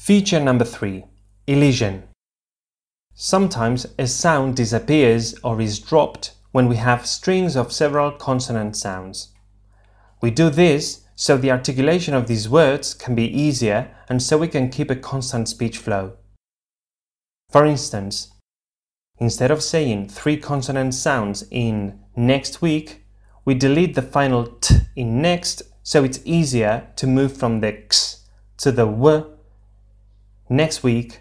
Feature number 3. Elision. Sometimes a sound disappears or is dropped when we have strings of several consonant sounds. We do this so the articulation of these words can be easier and so we can keep a constant speech flow. For instance, instead of saying 3 consonant sounds in next week, we delete the final t in next, so it's easier to move from the x to the w, next week,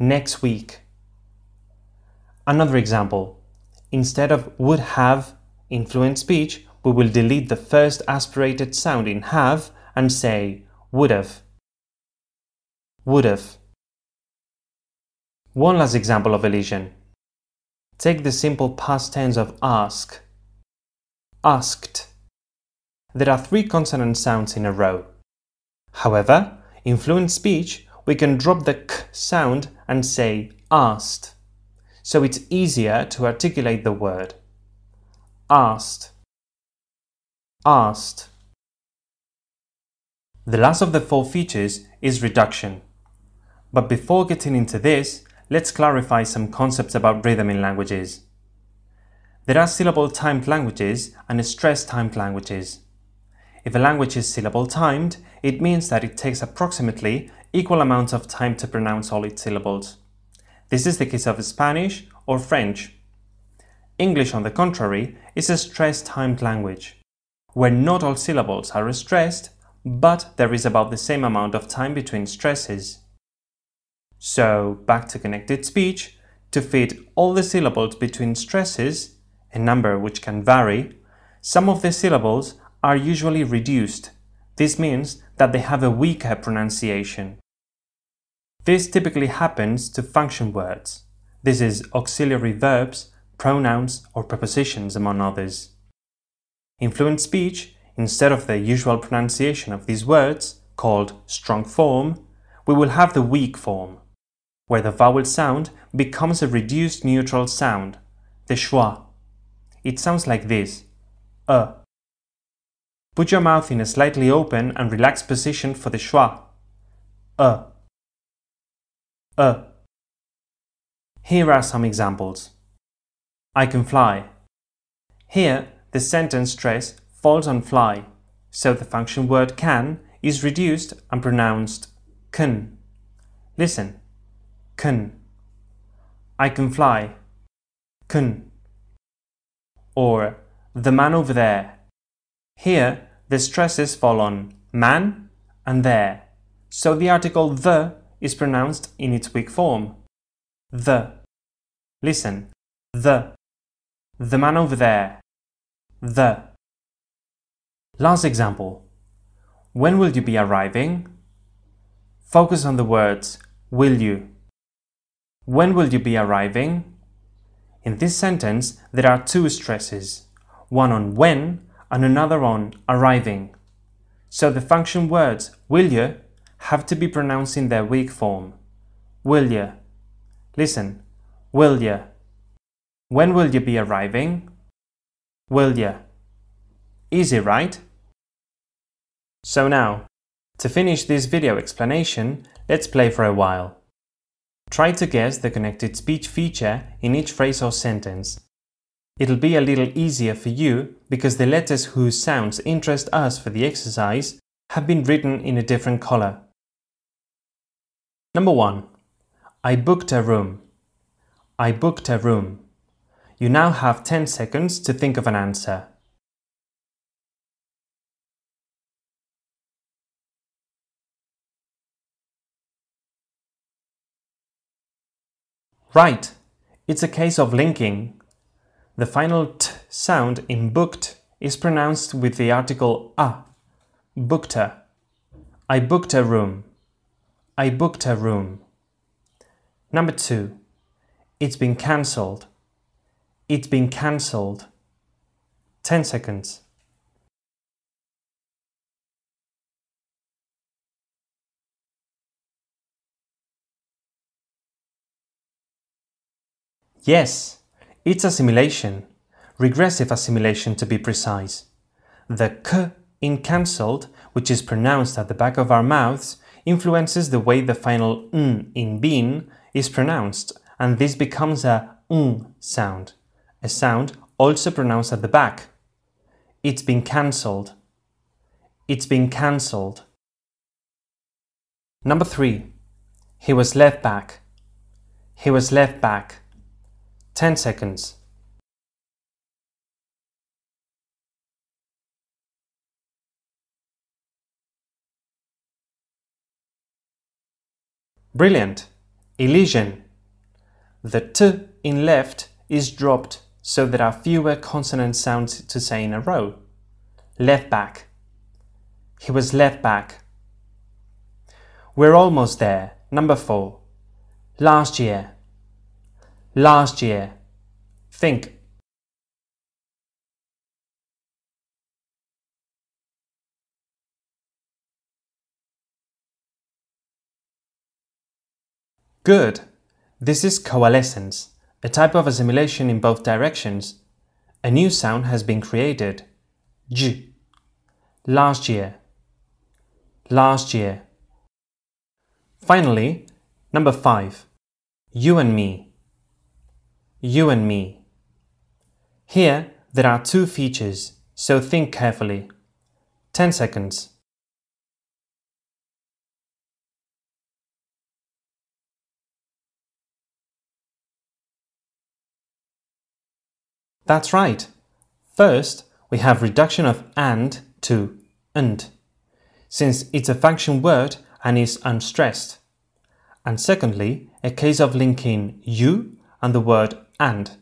next week. Another example, instead of would have in fluent speech, we will delete the first aspirated sound in have and say would have, would have. One last example of elision. Take the simple past tense of ask, asked. There are 3 consonant sounds in a row. However, in fluent speech, we can drop the k sound and say asked, so it's easier to articulate the word. Asked, asked. The last of the 4 features is reduction. But before getting into this, let's clarify some concepts about rhythm in languages. There are syllable-timed languages and stress-timed languages. If a language is syllable-timed, it means that it takes approximately equal amounts of time to pronounce all its syllables. This is the case of Spanish or French. English, on the contrary, is a stress-timed language, where not all syllables are stressed, but there is about the same amount of time between stresses. So, back to connected speech, to fit all the syllables between stresses, a number which can vary, some of the syllables are usually reduced. This means that they have a weaker pronunciation. This typically happens to function words. This is auxiliary verbs, pronouns or prepositions, among others. In fluent speech, instead of the usual pronunciation of these words, called strong form, we will have the weak form, where the vowel sound becomes a reduced neutral sound, the schwa. It sounds like this, Put your mouth in a slightly open and relaxed position for the schwa. Here are some examples. I can fly. Here, the sentence stress falls on fly, so the function word can is reduced and pronounced can. Listen, can. I can fly, can. Or the man over there. Here, the stresses fall on man and there, so the article the is pronounced in its weak form. The. Listen, the. The man over there, the. Last example. When will you be arriving? Focus on the words will you. When will you be arriving? In this sentence, there are 2 stresses, one on when and another on arriving. So the function words will you have to be pronounced in their weak form. Will you. Listen, will you. When will you be arriving? Will you. Easy, right? So now, to finish this video explanation, let's play for a while. Try to guess the connected speech feature in each phrase or sentence. It'll be a little easier for you because the letters whose sounds interest us for the exercise have been written in a different color. Number 1. I booked a room. I booked a room. You now have 10 seconds to think of an answer. Right, it's a case of linking. The final t sound in booked is pronounced with the article a, booked a. I booked a room. I booked a room. Number 2. It's been cancelled. It's been cancelled. 10 seconds. Yes. It's assimilation, regressive assimilation to be precise. The k in cancelled, which is pronounced at the back of our mouths, influences the way the final ng in bin is pronounced, and this becomes a ng sound, a sound also pronounced at the back. It's been cancelled. It's been cancelled. Number 3. He was left back. He was left back. 10 seconds. Brilliant. Elision. The t in left is dropped so there are fewer consonant sounds to say in a row. Left back. He was left back. We're almost there. Number 4. Last year. Last year. Think. Good. This is coalescence, a type of assimilation in both directions. A new sound has been created. J. Last year. Last year. Finally, number 5. You and me. You and me. Here there are two features, so think carefully. 10 seconds. That's right. First, we have reduction of and to and, since it's a function word and is unstressed. And secondly, a case of linking you and the word and,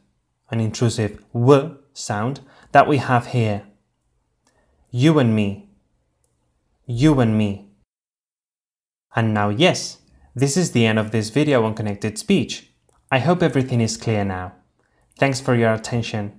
an intrusive w sound that we have here. You and me. You and me. And now yes, this is the end of this video on connected speech. I hope everything is clear now. Thanks for your attention.